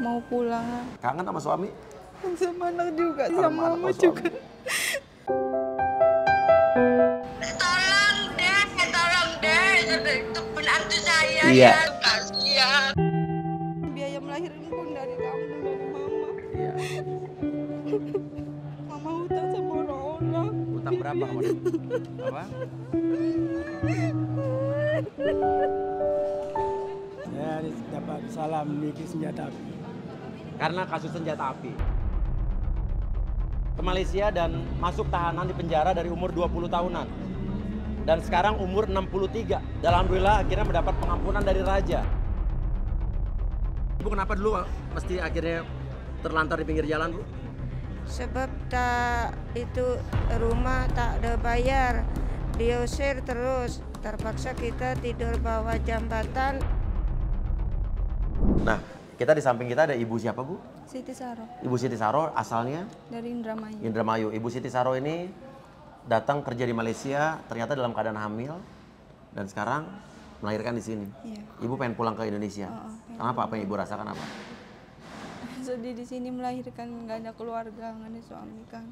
mau pulang. Kangen sama suami? Sama anak juga, sama mama juga. Tolong deh, untuk menantu saya ya. Kasihan. Biaya melahirkan pun dari kamu, dari mama. Iya. Mama hutang sama orang-orang. Hutang berapa kamu? Apa? Saya dapat salam memiliki senjata api. Karena kasus senjata api. Ke Malaysia dan masuk tahanan di penjara dari umur 20 tahunan. Dan sekarang umur 63. Dan alhamdulillah akhirnya mendapat pengampunan dari raja. Bu, kenapa dulu mesti akhirnya terlantar di pinggir jalan, Bu? Sebab tak itu rumah tak ada bayar. Diusir terus. Terpaksa kita tidur bawah jembatan. Nah, kita di samping kita ada ibu siapa, Bu? Siti Saro. Ibu Siti Saro asalnya? Dari Indramayu. Indramayu. Ibu Siti Saro ini datang kerja di Malaysia, ternyata dalam keadaan hamil, dan sekarang melahirkan di sini. Iya. Ibu pengen pulang ke Indonesia. Oh, kenapa? Apa yang ibu rasakan apa? Sedih di sini melahirkan, nggak ada keluarga, nggak ada suami kan.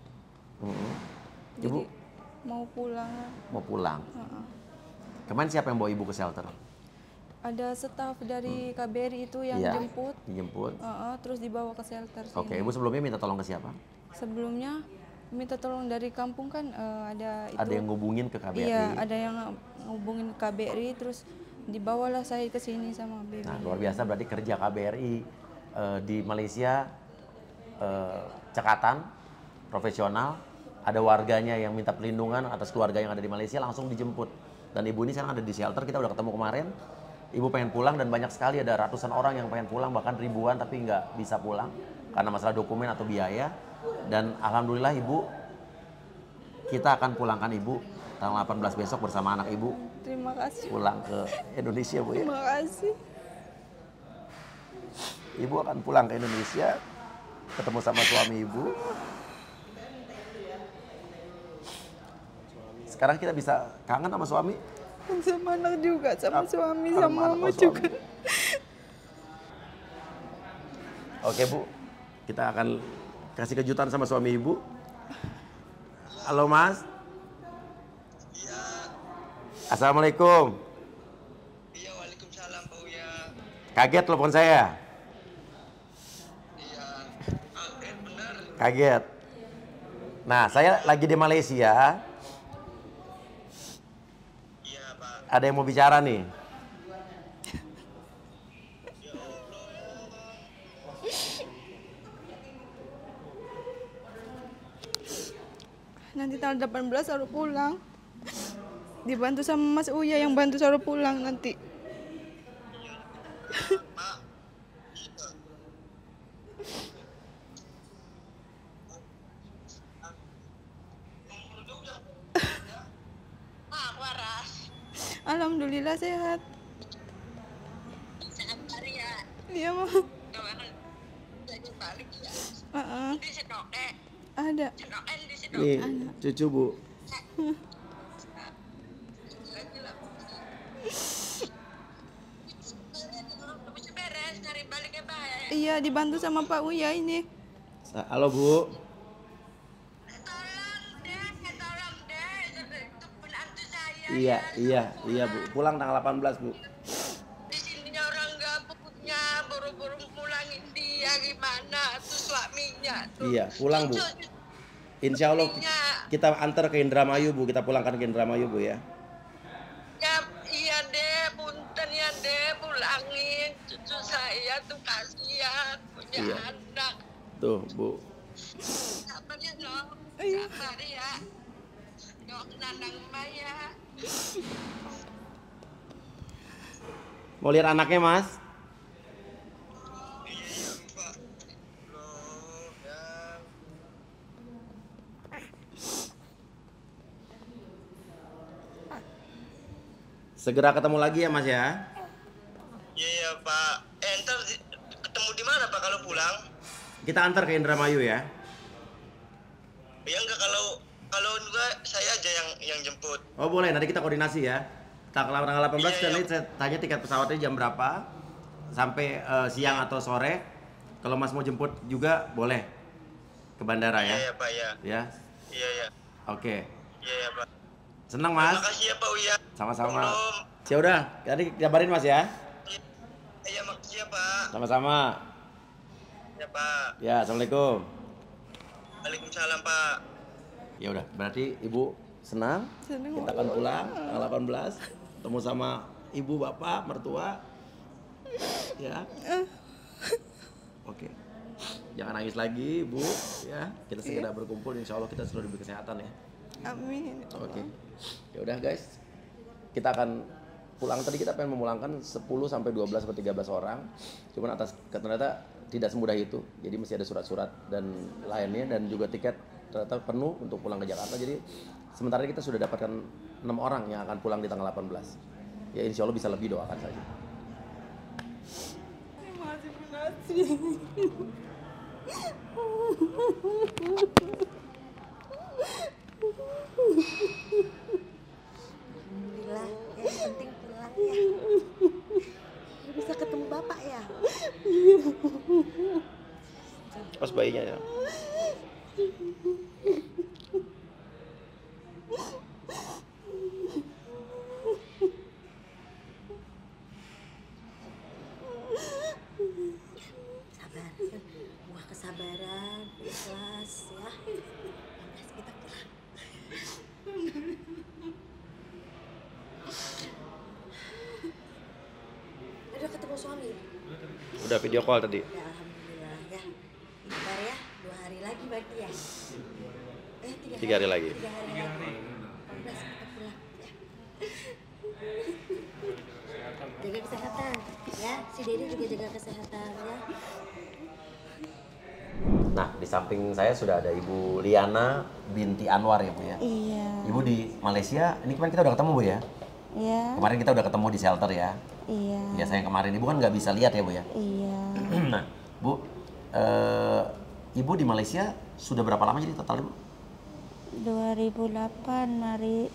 Jadi ibu mau pulang. Mau pulang. Kemarin siapa yang bawa ibu ke shelter? Ada staf dari KBRI itu yang jemput. Dijemput. Terus dibawa ke shelter. Oke, ibu sebelumnya minta tolong ke siapa? Sebelumnya minta tolong dari kampung kan ada itu. Ada yang ngubungin ke KBRI. Iya, ada yang ngubungin ke KBRI terus dibawalah saya ke sini sama baby. Nah, luar biasa berarti kerja KBRI di Malaysia cekatan, profesional, ada warganya yang minta perlindungan atas keluarga yang ada di Malaysia langsung dijemput. Dan ibu ini sekarang ada di shelter, kita udah ketemu kemarin. Ibu pengen pulang dan banyak sekali ada ratusan orang yang pengen pulang, bahkan ribuan tapi nggak bisa pulang karena masalah dokumen atau biaya. Dan alhamdulillah ibu, kita akan pulangkan ibu tanggal 18 besok bersama anak ibu. Terima kasih. Pulang ke Indonesia, Bu, ya? Terima kasih. Ibu akan pulang ke Indonesia, ketemu sama suami ibu. Sekarang kita bisa kangen sama suami? Sama anak juga, sama suami, sama mama juga. Oke, Bu, kita akan kasih kejutan sama suami ibu. Halo, Mas. Iya. Assalamualaikum. Iya, waalaikumsalam, Pak Uya. Kaget telepon saya? Iya, kaget benar. Kaget. Nah, saya lagi di Malaysia. Ada yang mau bicara nih. Nanti tanggal 18 Saro pulang. Dibantu sama Mas Uya yang bantu Saro pulang nanti. Alhamdulillah sehat. Sehat ya. Iya, Mama. Lagi balik ya. Di Senoke. Ada. Senoken di Senoke. Nih, cucu, Bu. Iya, dibantu sama Pak Uya ini. Halo, Bu. Iya, iya, Bu. Pulang tanggal 18, Bu. Di sini orang gabutnya, buru-buru pulangin dia gimana tuh suaminya tuh. Iya, pulang, Bu. Insya Allah kita antar ke Indramayu, Bu. Kita pulangkan ke Indramayu, Bu, ya. Ya, iya deh, punten ya deh, pulangin cucu saya tuh kasihan punya anak. Tuh, Bu. Sabarnya dong, sabar ya. Dok, nandang Mbak ya. Mau lihat anaknya, Mas? Iya, Pak. Segera ketemu lagi ya, Mas ya? Iya, Pak. Entar ketemu di mana, Pak, kalau pulang? Kita antar ke Indramayu ya. Ya enggak, kalau enggak saya aja yang jemput. Oh, boleh, nanti kita koordinasi ya. Tanggal 18 nanti saya tanya tiket pesawatnya jam berapa sampai siang atau sore. Kalau Mas mau jemput juga boleh ke bandara ya? Iya ya Pak ya. Iya ya, ya. Oke. Iya ya Pak. Senang Mas. Terima kasih ya Pak Uya. Sama-sama. Ya udah, tadi kabarin Mas ya. Iya makasih ya Pak. Sama-sama. Ya Pak. Ya, assalamualaikum. Waalaikumsalam Pak. Ya udah, berarti Ibu senang. Senang. Kita akan pulang tanggal 18. Ketemu sama Ibu, Bapak, mertua. Ya. Oke. Jangan nangis lagi, Bu. Ya, kita segera berkumpul. Insya Allah kita selalu diberi kesehatan ya. Amin. Oke. Ya udah guys, kita akan pulang. Tadi kita pengen memulangkan 10 sampai 12 atau 13 orang. Cuman atas ternyata tidak semudah itu. Jadi masih ada surat-surat dan lainnya dan juga tiket ternyata penuh untuk pulang ke Jakarta. Jadi sementara kita sudah dapatkan 6 orang yang akan pulang di tanggal 18. Ya insya Allah bisa lebih, doakan saja. Alhamdulillah, yang penting pulang ya. Bisa ketemu Bapak ya? Pas bayinya ya. Sabar, buah kesabaran, ikhlas ya. Ikhlas kita pulang. Udah ketemu suami? Udah video call tadi. Ya alhamdulillah ya. Bentar ya, 2 hari lagi berarti ya. 3 hari lagi. 3 hari. Jaga kesehatan ya, si Dedi juga jaga kesehatan ya. Nah, di samping saya sudah ada Ibu Liana binti Anwar ya Bu ya? Iya. Ibu di Malaysia, ini kemarin kita udah ketemu Bu ya? Iya. Kemarin kita udah ketemu di shelter ya? Iya. Ya, saya kemarin Ibu kan nggak bisa lihat ya Bu ya? Iya. Nah, Bu, Ibu di Malaysia sudah berapa lama jadi total Ibu? 2008, mari.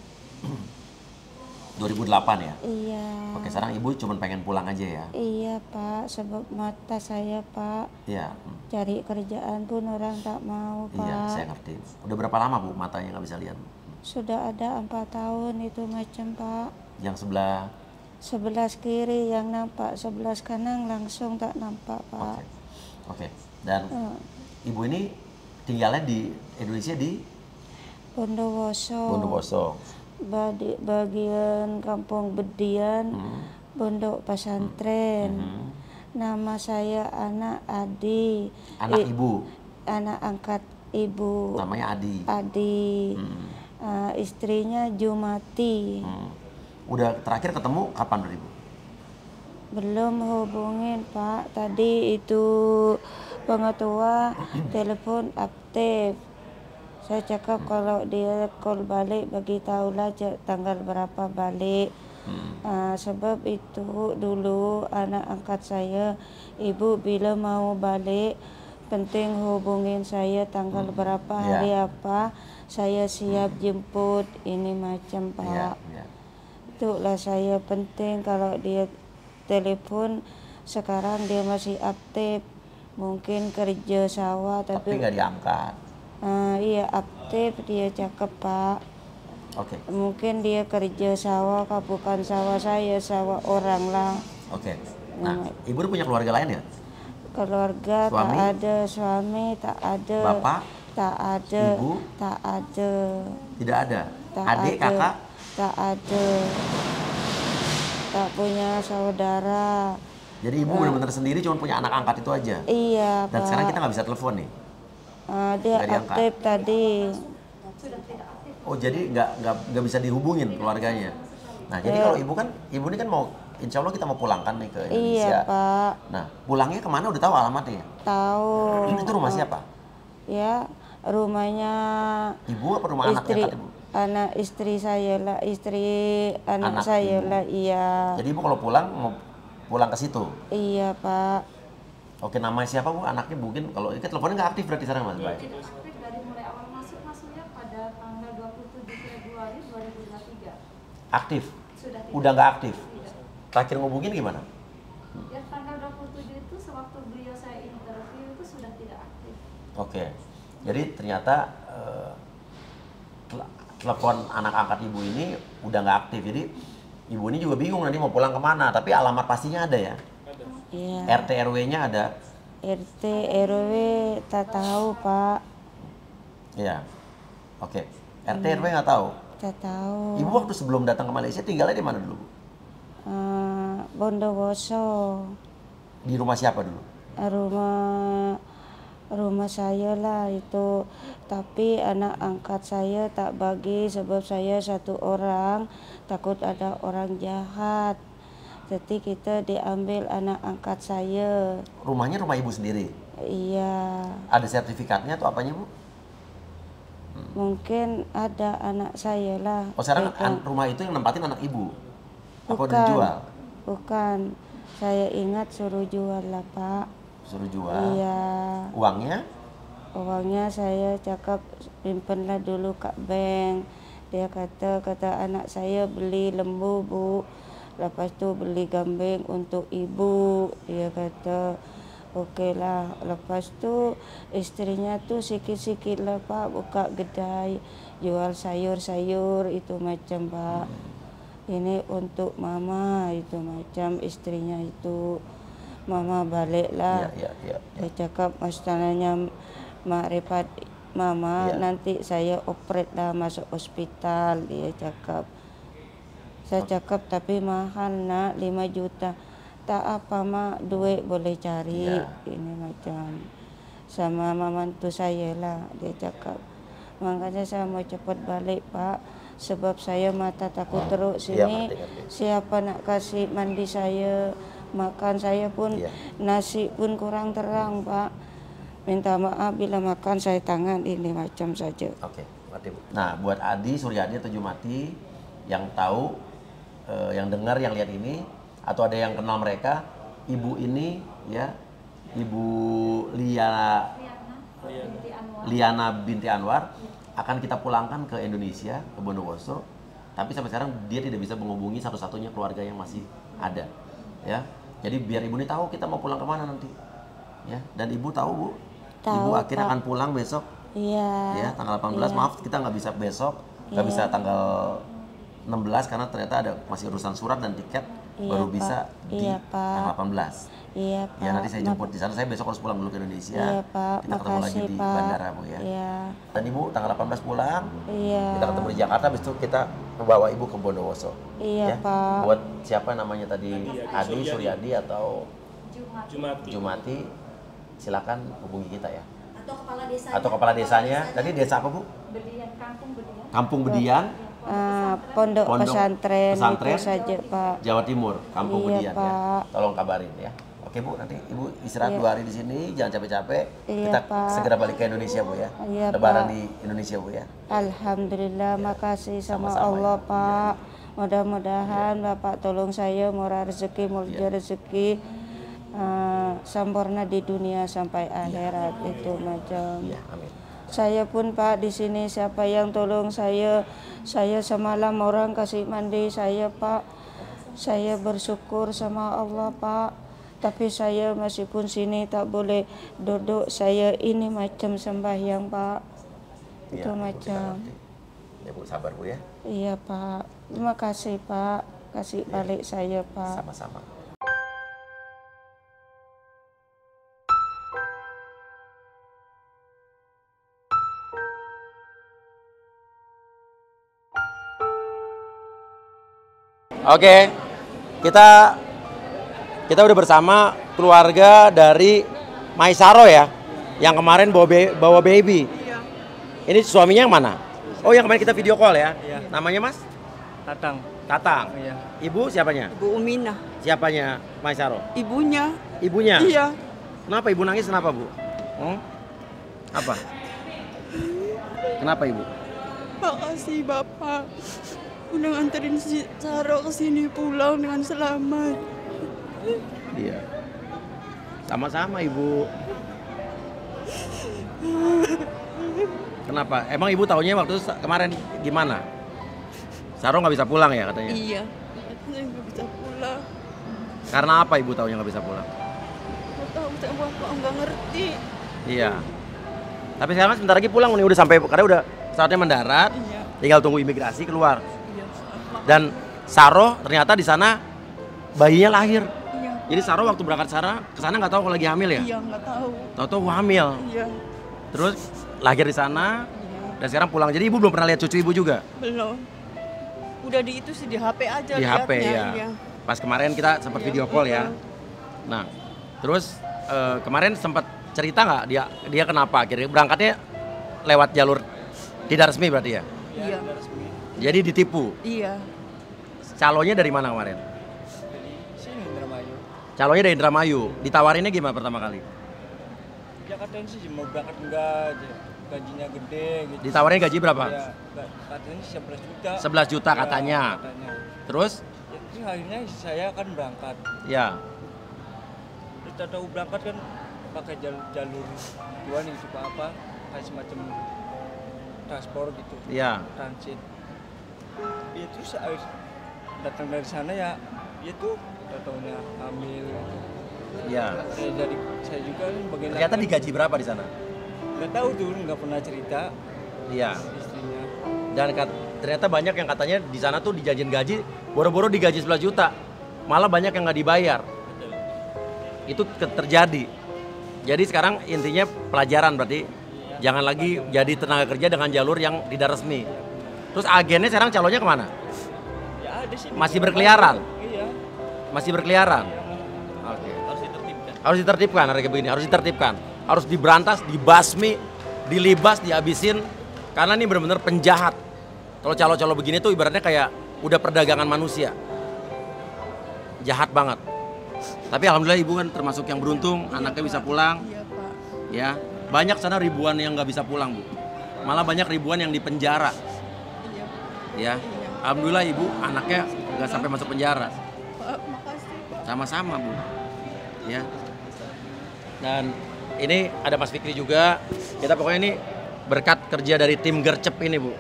2008 ya? Iya. Oke, sekarang Ibu cuma pengen pulang aja ya? Iya, Pak. Sebab mata saya, Pak. Iya. Cari kerjaan pun orang tak mau, Pak. Iya, saya ngerti. Udah berapa lama, Bu, matanya nggak bisa lihat? Sudah ada 4 tahun itu macam, Pak. Yang sebelah? Sebelah kiri yang nampak, sebelah kanan langsung tak nampak, Pak. Oke. Oke. Dan Ibu ini tinggalnya di Indonesia di? Bondowoso. Bondowoso. Bagian Kampung Bedian, Pondok Pesantren. Nama saya anak Adi. Anak Ibu? Anak angkat Ibu. Namanya Adi? Adi. Istrinya Jumati. Udah terakhir ketemu kapan dari Ibu? Belum hubungin Pak, tadi itu pengetua telepon aktif. Saya cakap kalau dia call balik bagi tahulah tanggal berapa balik. Sebab itu dulu anak angkat saya, Ibu bila mau balik penting hubungin saya tanggal berapa hari apa. Saya siap jemput ini macam Pak. Itulah saya penting kalau dia telepon sekarang dia masih aktif. Mungkin kerja sawah tapi nggak diangkat. Iya aktif dia cakep Pak. Oke. Mungkin dia kerja sawah, Kak, bukan sawah saya, sawah orang lah. Oke. Nah, Ibu punya keluarga lain ya? Keluarga suami? Tak ada, suami tak ada. Bapak? Tak ada. Ibu? Tak ada. Tidak ada. Tak adik ada. Kakak? Tak ada. Tak punya saudara. Jadi Ibu benar-benar sendiri, cuma punya anak angkat itu aja. Iya. Dan Pak, sekarang kita nggak bisa telepon nih. Dia aktif tadi. Oh jadi nggak bisa dihubungin keluarganya. Nah jadi kalau Ibu kan, Ibu ini kan mau, insya Allah kita mau pulang kan nih ke Indonesia. Iya Pak. Nah pulangnya kemana udah tahu alamatnya? Tahu. Itu rumah siapa? Ya rumahnya. Ibu apa rumah istri, anaknya? Ibu? Anak istri saya lah, istri anak saya lah, iya. Jadi Ibu kalau pulang mau pulang ke situ? Iya Pak. Oke, nama siapa Bu? Anaknya mungkin kalau kita teleponnya nggak aktif berarti sekarang Mas Pak? Tidak aktif dari mulai awal masuknya pada tanggal 27 Februari 2023. Aktif? Sudah tidak. Udah nggak aktif? Tidak. Terakhir ngomongin gimana? Ya tanggal 27 itu sewaktu beliau saya interview Oke, jadi ternyata telepon anak angkat ibu ini udah nggak aktif, jadi ibu ini juga bingung nanti mau pulang kemana, tapi alamat pastinya ada ya? Ada. Iya. RT RW-nya ada? RT RW tak tahu Pak. Iya, oke. RT RW nggak tahu? Tak tahu. Ibu waktu sebelum datang ke Malaysia tinggalnya di mana dulu? Bondowoso. Di rumah siapa dulu? Rumah saya lah itu, tapi anak angkat saya tak bagi sebab saya satu orang, takut ada orang jahat. Jadi kita diambil anak angkat saya. Rumahnya rumah ibu sendiri? Iya. Ada sertifikatnya atau apanya Bu? Mungkin ada anak saya lah. Oh sekarang rumah itu yang nempatin anak ibu? Bukan. Apa udah dijual? Bukan, saya ingat suruh jual lah Pak. Suruh jual. Iya. Uangnya? Uangnya saya cakap simpenlah dulu Kak Bank. Dia kata anak saya beli lembu Bu. Lepas tu beli gambeng untuk ibu. Dia kata okeylah. Lepas tu istrinya tu sikit-sikit lah Pak buka kedai jual sayur-sayur itu macam Pak. Ini untuk mama itu macam istrinya itu. Mama baliklah, dia cakap masalahnya Mak Repat Mama nanti saya operate lah masuk hospital, dia cakap. Saya cakap tapi mahal nak 5 juta, tak apa Mak duit boleh cari, ini macam sama mama mantu saya lah, dia cakap. Makanya saya mau cepat balik Pak, sebab saya mata takut teruk sini, siapa nak kasih mandi saya. Makan saya pun, nasi pun kurang terang, Pak. Minta maaf bila makan saya tangan ini macam saja. Oke, mati Bu. Nah, buat Adi, Suryadi atau Jumati yang tahu, yang dengar, yang lihat ini, atau ada yang kenal mereka, ibu ini, ya, Ibu Liana binti Anwar, akan kita pulangkan ke Indonesia, ke Bondowoso. Tapi sampai sekarang dia tidak bisa menghubungi satu-satunya keluarga yang masih ada, ya. Jadi biar ibu ini tahu kita mau pulang kemana nanti, ya. Dan ibu tahu Bu, tahu, ibu akhirnya akan pulang besok, ya tanggal 18. Maaf kita nggak bisa besok, nggak bisa tanggal 16 karena ternyata ada masih urusan surat dan tiket, baru bisa di tanggal 18. Iya Pak. Ya nanti saya jemput di sana. Saya besok harus pulang dulu ke Indonesia. Iya Pak. Kita ketemu lagi di bandara Bu ya. Iya. Dan ibu tanggal 18 pulang. Iya. Kita ketemu di Jakarta, habis itu kita membawa ibu ke Bondowoso. Iya ya, Pak. Buat siapa namanya tadi, Adi, Suryadi atau Jumati, silakan hubungi kita ya. Atau kepala desanya. Tadi desa apa Bu? Bedian, Kampung Bedian. Kampung Bedian. Pondok pesantren itu saja Pak. Jawa Timur, Kampung Bedian ya. Tolong kabarin ya. Oke Bu, nanti ibu istirahat 2 hari di sini, jangan capek-capek. Kita segera balik ke Indonesia Bu ya. Lebaran di Indonesia Bu ya. Alhamdulillah, makasih sama Allah ya. Pak. Mudah-mudahan Bapak tolong saya murah rezeki, rezeki sempurna di dunia sampai akhirat itu macam. Amin. Saya pun Pak di sini siapa yang tolong saya semalam orang kasih mandi saya Pak. Saya bersyukur sama Allah Pak. Tapi saya masih pun sini tak boleh duduk, saya ini macam sembahyang Pak. Itu macam. Ya Bu, sabar Bu ya. Iya Pak. Terima kasih Pak. Kasih balik saya Pak. Sama-sama. Oke, kita udah bersama keluarga dari Maisaro ya, yang kemarin bawa baby. Iya. Ini suaminya yang mana? Oh, yang kemarin kita video call ya. Iya. Namanya Mas? Tatang. Tatang. Iya. Ibu siapanya? Ibu Uminah. Siapanya Maisaro? Ibunya. Ibunya? Iya. Kenapa ibu nangis? Kenapa Bu? Apa? Kenapa ibu? Makasih Bapak. Udah nganterin si Saro kesini pulang dengan selamat. Iya. Sama-sama Ibu. Kenapa? Emang Ibu tahunya waktu kemarin gimana? Saro nggak bisa pulang ya katanya? Iya, katanya nggak bisa pulang. Karena apa Ibu tahunya nggak bisa pulang? Nggak tahu, saya nggak ngerti. Iya. Tapi sekarang sebentar lagi pulang nih, udah sampai karena udah saatnya mendarat. Iya. Tinggal tunggu imigrasi keluar. Iya. Dan Saro ternyata di sana bayinya lahir. Iya. Jadi Saro waktu berangkat ke sana nggak tahu kalau lagi hamil ya? Iya, nggak tahu. Tahu-tahu hamil. Iya. Terus lahir di sana. Iya. Dan sekarang pulang. Jadi ibu belum pernah lihat cucu ibu juga? Belum. Udah di itu sih di HP aja. Di HP ya. Iya. Pas kemarin kita sempat video call ya. Nah, terus kemarin sempat cerita nggak dia kenapa akhirnya berangkatnya lewat jalur tidak resmi berarti ya? Iya. Jadi ditipu. Iya. Calonnya dari mana kemarin? Sini Indramayu. Calonnya dari Indramayu. Ditawarinnya gimana pertama kali? Dia katanya sih mau berangkat enggak aja. Gajinya gede gitu. Ditawarin gaji berapa? Iya, katanya 11 juta. 11 juta ya, katanya. Terus? Terus akhirnya saya kan berangkat. Ya. Terus tahu berangkat kan pakai jalur tuan gitu apa? Kayak semacam transport gitu. Iya. Transit. Ya terus saya datang dari sana ya, itu datangnya hamil. Iya. Jadi saya juga bagaimana? Ternyata digaji berapa di sana? Nggak tahu tuh, nggak pernah cerita. Iya. Istrinya. Dan ternyata banyak yang katanya di sana tuh dijanjin gaji, boro-boro digaji 11 juta, malah banyak yang nggak dibayar. Itu terjadi. Jadi sekarang intinya pelajaran berarti, iya, jangan lagi jadi tenaga kerja dengan jalur yang tidak resmi. Terus agennya sekarang calonnya kemana? Ya, ada sih. Masih berkeliaran. Iya. Masih berkeliaran. Oke. Okay. Harus ditertibkan. Harus ditertibkan hari kayak begini. Harus ditertibkan. Harus diberantas, dibasmi, dilibas, dihabisin. Karena ini benar-benar penjahat. Kalau calo-calo begini tuh ibaratnya kayak udah perdagangan manusia. Jahat banget. Tapi alhamdulillah ibu kan termasuk yang beruntung, iya, anaknya Pak, bisa pulang. Iya, Pak. Ya, banyak sana ribuan yang nggak bisa pulang, Bu. Malah banyak ribuan yang dipenjara. Iya. Ya. Iya. Alhamdulillah ibu anaknya nggak sampai masuk penjara. Pak, makasih, Pak. Sama-sama, Bu. Ya. Dan ini ada Mas Fikri juga. Kita pokoknya ini berkat kerja dari tim GERCEP ini, Bu.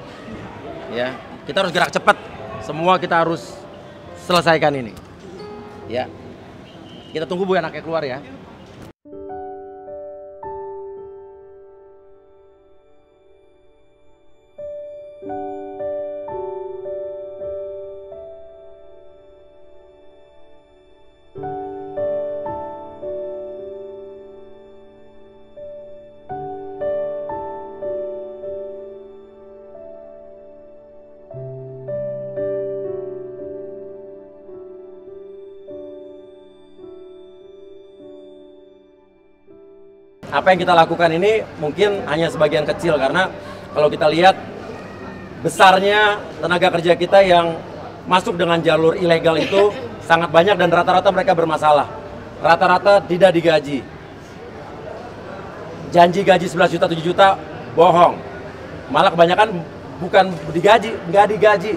Ya, kita harus gerak cepat. Semua kita harus selesaikan ini. Ya. Kita tunggu Bu anaknya keluar ya. Apa yang kita lakukan ini mungkin hanya sebagian kecil, karena kalau kita lihat besarnya tenaga kerja kita yang masuk dengan jalur ilegal itu sangat banyak, dan rata-rata mereka bermasalah. Rata-rata tidak digaji. Janji gaji 11 juta, 7 juta, bohong. Malah kebanyakan bukan digaji, nggak digaji.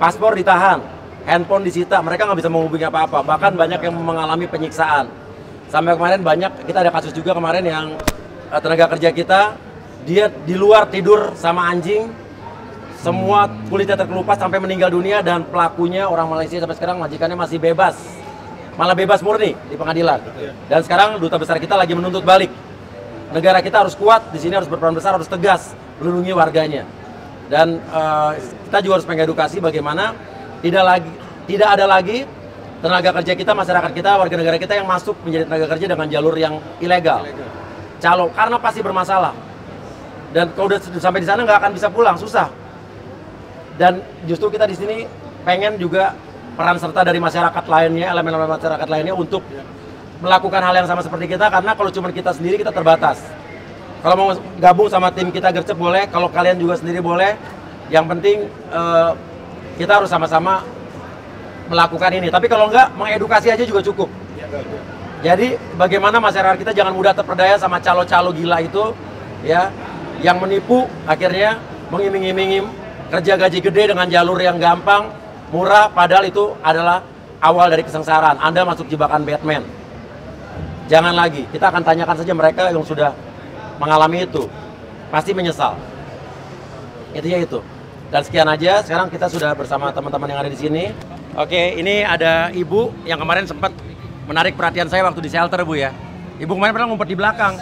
Paspor ditahan, handphone disita, mereka nggak bisa menghubungi apa-apa. Bahkan banyak yang mengalami penyiksaan. Sampai kemarin banyak, kita ada kasus juga kemarin yang tenaga kerja kita, dia di luar tidur sama anjing, semua kulitnya terkelupas sampai meninggal dunia, dan pelakunya orang Malaysia sampai sekarang majikannya masih bebas, malah bebas murni di pengadilan. Dan sekarang duta besar kita lagi menuntut balik. Negara kita harus kuat, di sini harus berperan besar, harus tegas, melindungi warganya. Dan kita juga harus mengedukasi bagaimana tidak ada lagi tenaga kerja kita, masyarakat kita, warga negara kita yang masuk menjadi tenaga kerja dengan jalur yang ilegal. Calo, karena pasti bermasalah. Dan kalau udah sampai di sana nggak akan bisa pulang, susah. Dan justru kita di sini pengen juga peran serta dari masyarakat lainnya, elemen-elemen masyarakat lainnya untuk melakukan hal yang sama seperti kita, karena kalau cuma kita sendiri kita terbatas. Kalau mau gabung sama tim kita GERCEP boleh, kalau kalian juga sendiri boleh. Yang penting kita harus sama-sama melakukan ini, tapi kalau enggak, mengedukasi aja juga cukup. Jadi bagaimana masyarakat kita jangan mudah terperdaya sama calo-calo gila itu, ya, yang menipu, akhirnya mengiming-imingi kerja gaji gede dengan jalur yang gampang, murah, padahal itu adalah awal dari kesengsaraan. Anda masuk jebakan Batman. Jangan lagi, kita akan tanyakan saja mereka yang sudah mengalami itu, pasti menyesal. Intinya itu. Dan sekian aja, sekarang kita sudah bersama teman-teman yang ada di sini. Oke, ini ada ibu yang kemarin sempat menarik perhatian saya waktu di shelter, Bu ya. Ibu kemarin pernah ngumpet di belakang.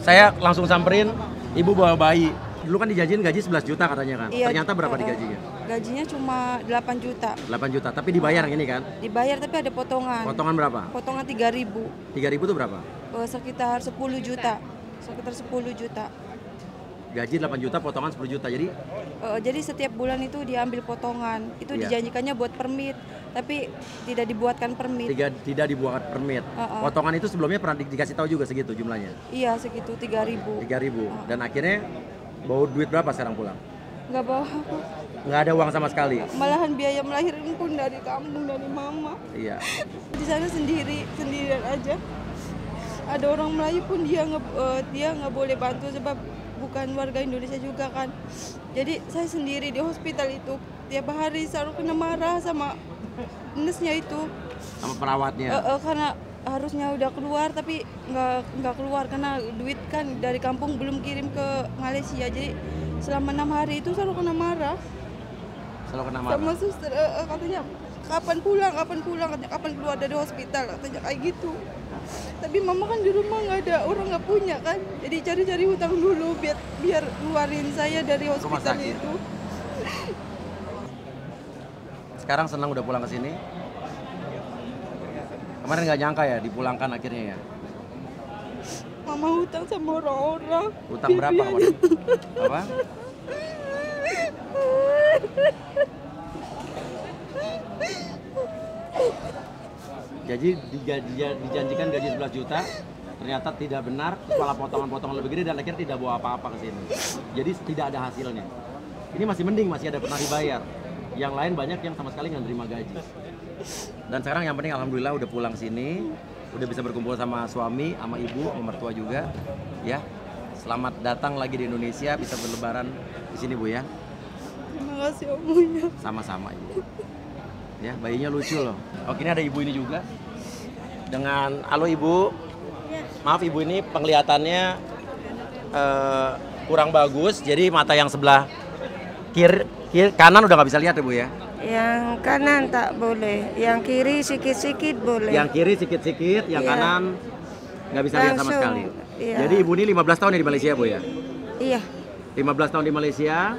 Saya langsung samperin, Ibu bawa bayi. Dulu kan dijanjiin gaji 11 juta katanya kan. Iya, ternyata berapa digajinya? Gajinya cuma 8 juta. 8 juta, tapi dibayar yang ini kan? Dibayar tapi ada potongan. Potongan berapa? Potongan 3.000. 3.000 itu berapa? Sekitar 10 juta. Sekitar 10 juta. Gaji 8 juta, potongan 10 juta. Jadi setiap bulan itu diambil potongan. Itu dijanjikannya buat permit, tapi tidak dibuatkan permit. Tidak dibuat permit. Potongan itu sebelumnya pernah dikasih tahu juga segitu jumlahnya. Iya, segitu 3.000. 3.000. Dan akhirnya bawa duit berapa sekarang pulang? Nggak bawa apa. Nggak ada uang sama sekali. Malahan biaya melahirin pun dari kampung, dari mama. Iya. Di sana sendirian aja. Ada orang Melayu pun dia nggak boleh bantu sebab bukan warga Indonesia juga kan. Jadi saya sendiri di hospital itu tiap hari selalu kena marah sama nurse-nya itu. Sama perawatnya. Karena harusnya udah keluar tapi nggak keluar karena duit kan dari kampung belum kirim ke Malaysia. Jadi selama 6 hari itu selalu kena marah. Selalu kena marah. Sama suster katanya kapan pulang katanya kapan keluar dari hospital katanya kayak gitu. Tapi mama kan di rumah nggak ada orang, nggak punya kan, jadi cari-cari hutang dulu biar keluarin saya dari hospital itu. Sekarang senang udah pulang ke sini. Kemarin nggak nyangka ya dipulangkan akhirnya ya. Mama hutang sama orang-orang. Hutang berapa kemarin? Apa? Jadi dijanjikan gaji 11 juta, ternyata tidak benar, kepala potongan-potongan lebih gede dan akhirnya tidak bawa apa-apa ke sini. Jadi tidak ada hasilnya. Ini masih mending, masih ada pernah dibayar. Yang lain banyak yang sama sekali nggak nerima gaji. Dan sekarang yang penting alhamdulillah udah pulang sini, udah bisa berkumpul sama suami, sama ibu, sama mertua juga. Ya, selamat datang lagi di Indonesia, bisa berlebaran di sini Bu ya. Terima kasih Om Uya. Sama-sama Ibu. Ya, bayinya lucu loh. Oke, ini ada ibu ini juga. Dengan, halo ibu. Ya. Maaf ibu ini penglihatannya kurang bagus. Jadi mata yang sebelah kanan udah nggak bisa lihat ibu ya? Yang kanan tak boleh. Yang kiri sikit-sikit boleh. Yang kiri sikit-sikit, yang kanan nggak bisa lihat sama sekali. Ya. Jadi ibu ini 15 tahun ya di Malaysia bu ya? Iya. 15 tahun di Malaysia,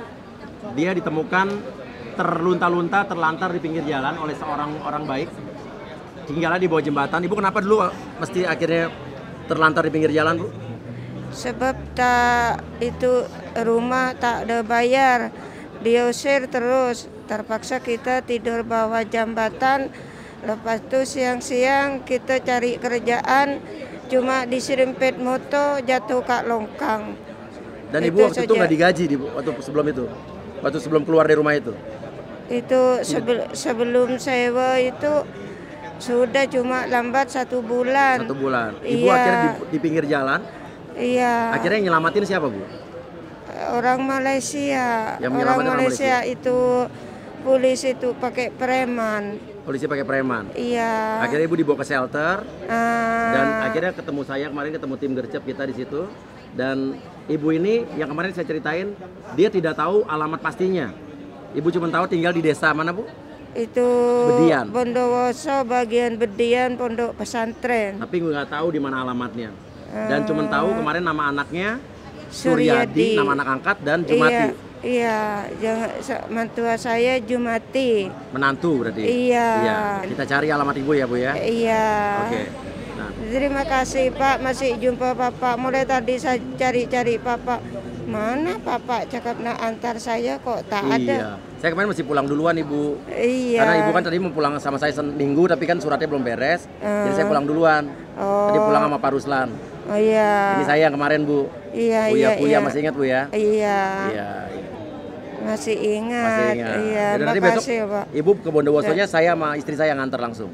dia ditemukan terlunta-lunta, terlantar di pinggir jalan oleh seorang orang baik. Tinggalnya di bawah jembatan. Ibu kenapa dulu mesti akhirnya terlantar di pinggir jalan, Bu? Sebab rumah tak ada bayar. Diusir terus. Terpaksa kita tidur bawah jembatan. Lepas itu siang-siang kita cari kerjaan, cuma diserempet motor jatuh ke longkang. Dan Ibu waktu itu nggak digaji waktu sebelum keluar dari rumah itu? Itu sebelum sewa itu sudah cuma lambat 1 bulan. 1 bulan. Ibu akhirnya di pinggir jalan. Iya. Akhirnya yang nyelamatin siapa Bu? Orang Malaysia. Orang Malaysia itu polisi itu pakai preman. Polisi pakai preman. Iya. Akhirnya Ibu dibawa ke shelter. Dan akhirnya ketemu saya kemarin, ketemu tim GERCEP kita di situ. Dan ibu ini yang kemarin saya ceritain, dia tidak tahu alamat pastinya. Ibu cuma tahu tinggal di desa mana Bu? Itu Bedian. Bondowoso bagian Bedian, pondok pesantren. Tapi gue nggak tahu di mana alamatnya. Dan cuma tahu kemarin nama anaknya Suryadi, nama anak angkat, dan Jumati. Iya, mentua saya Jumati. Menantu berarti. Iya. Kita cari alamat ibu ya Bu ya. Iya. Oke. Nah. Terima kasih Pak, masih jumpa Bapak. Mulai tadi saya cari-cari Bapak. Mana Bapak cakap nak antar saya kok tak ada. Saya kemarin masih pulang duluan Ibu. Iya. Karena Ibu kan tadi mau pulang sama saya seminggu tapi kan suratnya belum beres. Jadi saya pulang duluan. Tadi pulang sama Pak Ruslan. Oh iya. Ini saya yang kemarin Bu. Iya. Uya Kuya masih ingat Bu ya? Iya. Masih ingat. Iya. Dan nanti besok Ibu ke Bondowosonya saya sama istri saya nganter langsung.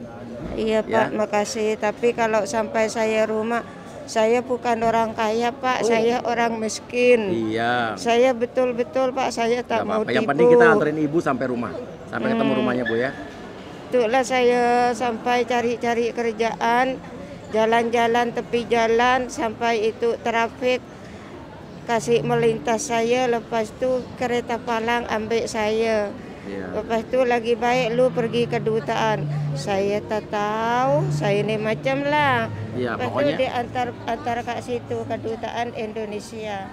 Iya Pak, makasih. Tapi kalau sampai saya rumah, saya bukan orang kaya Pak, saya orang miskin. Iya. Saya betul-betul Pak, saya tak mau tipu. Yang penting kita anterin Ibu sampai rumah, sampai ketemu rumahnya Bu ya. Itulah saya sampai cari-cari kerjaan, jalan-jalan tepi jalan, sampai itu trafik kasih melintas saya, lepas itu kereta palang ambil saya. Lepas itu lagi baik lu pergi kedutaan. Saya tak tahu, saya ini macam lah. Lepas itu diantar ke situ kedutaan Indonesia.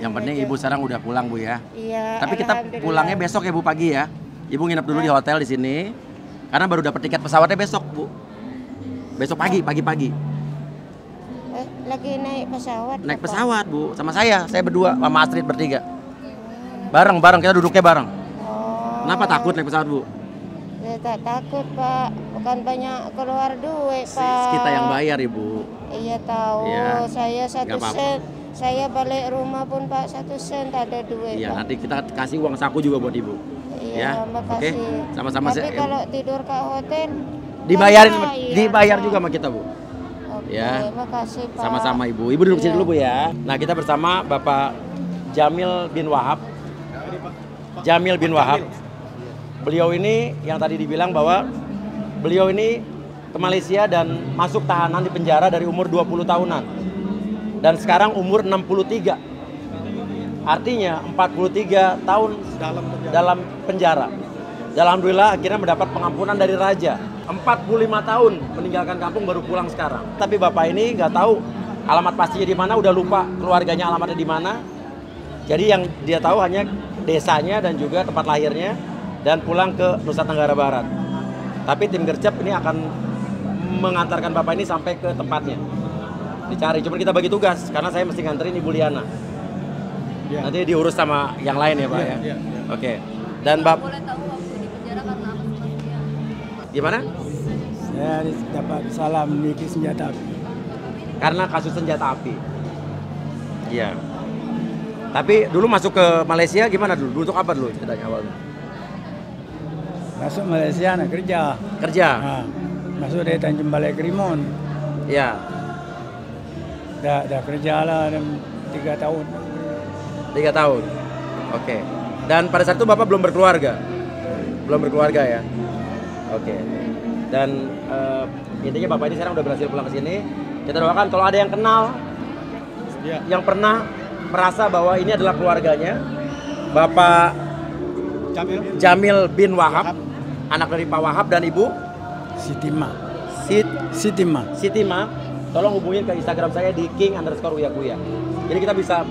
Yang penting Ibu sekarang udah pulang, Bu, ya. Iya. Tapi kita pulangnya besok ya, Bu, pagi ya. Ibu nginep dulu di hotel di sini. Karena baru dapat tiket pesawatnya besok, Bu. Besok pagi. Lagi naik pesawat. Naik pesawat, Bu. Sama saya berdua, sama Astrid bertiga. Bareng, kita duduknya bareng. Oh. Kenapa takut naik pesawat, Bu? Saya tak takut, Pak. Bukan banyak keluar duit, Pak. Kita yang bayar, Ibu. Iya, tahu. Ya. Saya 1 sen. Saya balik rumah pun, Pak, 1 sen tak ada duit. Iya, nanti kita kasih uang saku juga buat Ibu. Iya, ya. Makasih. Okay. Sama-sama. Tapi kalau tidur ke hotel dibayarin, dibayar juga sama kita, Bu. Okay, ya. Makasih, Pak. Sama-sama, Ibu. Ibu duduk sini dulu, Bu, ya. Nah, kita bersama Bapak Jamil bin Wahab. Beliau ini yang tadi dibilang bahwa beliau ini ke Malaysia dan masuk tahanan di penjara dari umur 20 tahunan. Dan sekarang umur 63, artinya 43 tahun dalam penjara. Dan alhamdulillah akhirnya mendapat pengampunan dari raja. 45 tahun meninggalkan kampung baru pulang sekarang. Tapi bapak ini nggak tahu alamat pastinya di mana, udah lupa keluarganya alamatnya di mana. Jadi yang dia tahu hanya desanya dan juga tempat lahirnya dan pulang ke Nusa Tenggara Barat. Tapi tim GERCEP ini akan mengantarkan bapak ini sampai ke tempatnya. Dicari, cuma kita bagi tugas karena saya mesti nganterin Ibu Liana. Ya. Nanti diurus sama yang lain ya, Pak ya. Ya. Oke. Dan Bapak boleh tahu waktu di penjara karena apa sebenarnya? Gimana? Saya dapat salah memiliki senjata api. Karena kasus senjata api. Iya. Tapi dulu masuk ke Malaysia gimana dulu? Untuk apa dulu ceritanya awalnya? Masuk Malaysia nah kerja. Nah, masuk dari Tanjung Balai Karimun. Iya. Dah kerja lah 3 tahun. 3 tahun, oke. Dan pada saat itu bapak belum berkeluarga, ya, oke. Dan intinya bapak ini sekarang udah berhasil pulang ke sini. Kita doakan kalau ada yang kenal, yang pernah merasa bahwa ini adalah keluarganya, Bapak Jamil bin Wahab, anak dari Pak Wahab dan Ibu Sitima. Tolong hubungin ke Instagram saya di king_uyakuya. Jadi kita bisa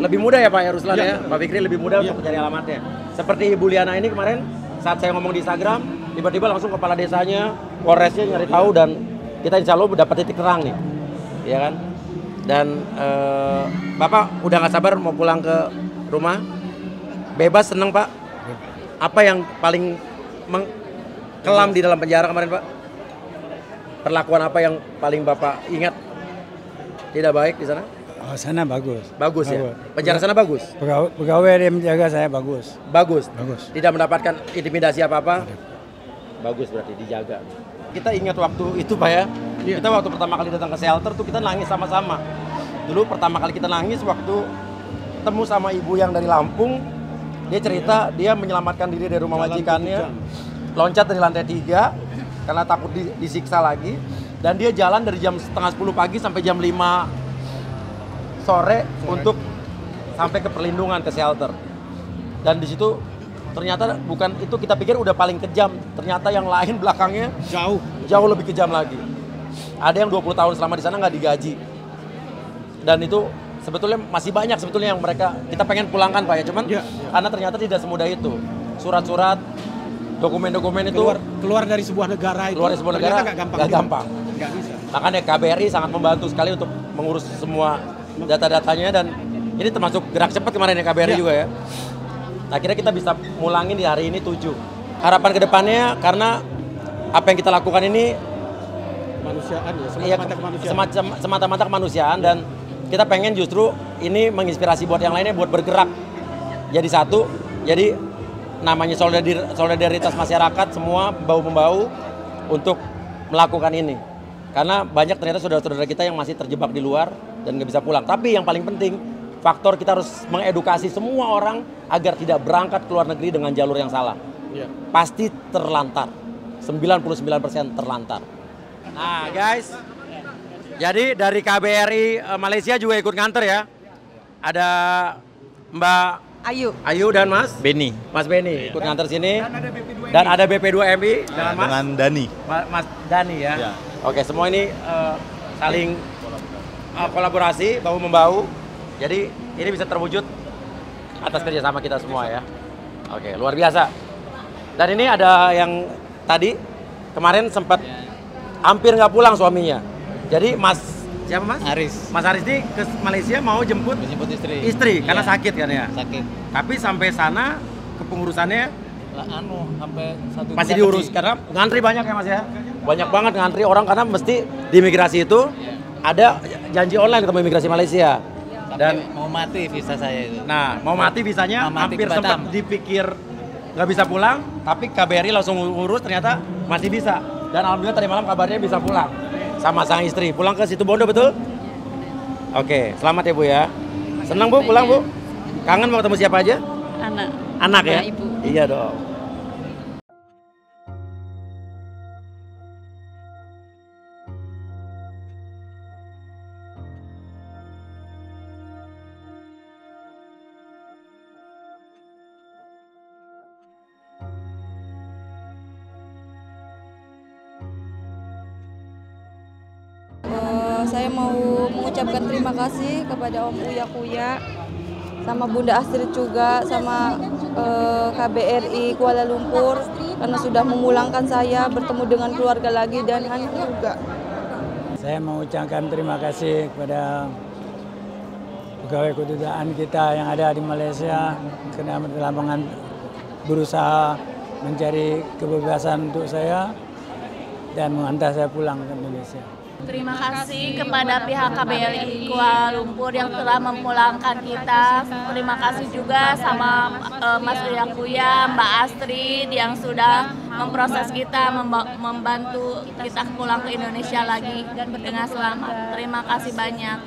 lebih mudah ya Pak Ruslan ya. Pak Fikri lebih mudah untuk mencari alamatnya. Seperti Ibu Liana ini kemarin saat saya ngomong di Instagram, tiba-tiba langsung kepala desanya, polresnya nyari tahu dan kita insya Allah dapat titik terang nih, ya kan? Dan Bapak udah nggak sabar mau pulang ke rumah, bebas, seneng Pak. Apa yang paling kelam di dalam penjara kemarin Pak? Perlakuan apa yang paling Bapak ingat tidak baik di sana? Oh, sana bagus. Bagus ya? Penjara sana bagus? Pegawai yang menjaga saya bagus. Bagus? Tidak mendapatkan intimidasi apa-apa? Bagus berarti, dijaga. Kita ingat waktu itu Pak ya, kita waktu pertama kali datang ke shelter tuh kita nangis sama-sama. Dulu pertama kali kita nangis waktu ketemu sama ibu yang dari Lampung, dia cerita dia menyelamatkan diri dari rumah majikannya, loncat dari lantai 3, karena takut disiksa lagi. Dan dia jalan dari jam 9:30 pagi sampai jam 5 sore untuk sampai ke perlindungan, ke shelter. Dan di situ ternyata bukan itu kita pikir udah paling kejam, ternyata yang lain belakangnya jauh lebih kejam lagi. Ada yang 20 tahun selama di sana nggak digaji. Dan itu sebetulnya masih banyak yang mereka kita pengen pulangkan Pak ya, cuman karena ternyata tidak semudah itu. Surat-surat, dokumen-dokumen itu keluar dari sebuah negara itu nggak gampang. Nggak bisa. Makanya KBRI sangat membantu sekali untuk mengurus semua data-datanya dan ini termasuk gerak cepat kemarin ya KBRI juga ya. Akhirnya kita bisa mulangin di hari ini 7. Harapan kedepannya karena apa yang kita lakukan ini kemanusiaan ya, semata-mata kemanusiaan dan kita pengen justru ini menginspirasi buat yang lainnya buat bergerak jadi satu, jadi namanya solidaritas masyarakat semua bau-membau untuk melakukan ini. Karena banyak ternyata saudara-saudara kita yang masih terjebak di luar dan nggak bisa pulang. Tapi yang paling penting faktor kita harus mengedukasi semua orang agar tidak berangkat ke luar negeri dengan jalur yang salah. Pasti terlantar, 99% terlantar. Nah guys, jadi dari KBRI Malaysia juga ikut nganter ya. Ada Mbak Ayu dan Mas Beni. Mas Beni ikut nganter sini. Dan ada BP2MI dengan Dani. Mas Dani ya. Oke, semua ini saling kolaborasi, bahu-membahu Jadi ini bisa terwujud atas kerjasama kita semua ya. Oke, luar biasa. Dan ini ada yang tadi kemarin sempat hampir nggak pulang suaminya. Jadi siapa Mas? Aris. Mas Aris ini ke Malaysia mau jemput istri. Karena sakit kan ya. Sakit. Tapi sampai sana kepengurusannya sampai satu masih diurus tapi... karena ngantri banyak ya Mas ya. Banyak banget ngantri orang karena mesti di imigrasi itu ada janji online ketemu imigrasi Malaysia. Dan mau mati visa saya itu. Nah, mau mati visanya hampir sempat dipikir nggak bisa pulang, tapi KBRI langsung urus ternyata masih bisa. Dan alhamdulillah tadi malam kabarnya bisa pulang sama sang istri. Pulang ke Situbondo betul? Oke, selamat ya Bu ya. Senang Bu pulang Bu? Kangen mau ketemu siapa aja? Anak ya? Ibu. Iya dong. Saya mau mengucapkan terima kasih kepada Om Uya Kuya sama Bunda Astrid juga, sama KBRI Kuala Lumpur karena sudah memulangkan saya bertemu dengan keluarga lagi dan Han juga. Saya mengucapkan terima kasih kepada pegawai kedutaan kita yang ada di Malaysia karena telah berusaha mencari kebebasan untuk saya dan mengantar saya pulang ke Indonesia. Terima kasih kepada pihak KBRI Kuala Lumpur yang telah memulangkan kita. Terima kasih juga sama Mas Uya Kuya, Mbak Astrid yang sudah memproses kita, membantu kita pulang ke Indonesia lagi dengan selamat. Terima kasih banyak.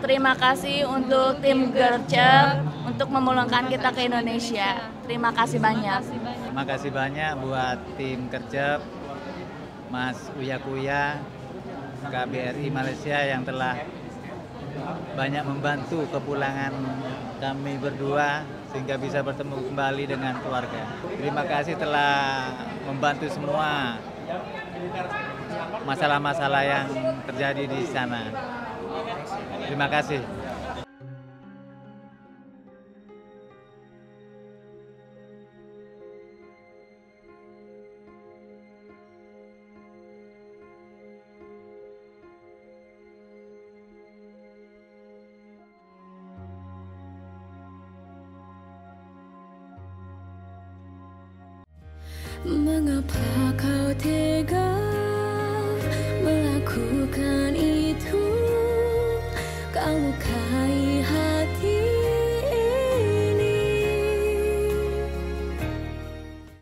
Terima kasih untuk tim GERCEP untuk memulangkan kita ke Indonesia. Terima kasih banyak. Terima kasih banyak buat tim GERCEP, Mas Uya Kuya, KBRI Malaysia yang telah banyak membantu kepulangan kami berdua sehingga bisa bertemu kembali dengan keluarga. Terima kasih telah membantu semua masalah-masalah yang terjadi di sana. Terima kasih. Mengapa kau tega melakukan itu? Kau lukai.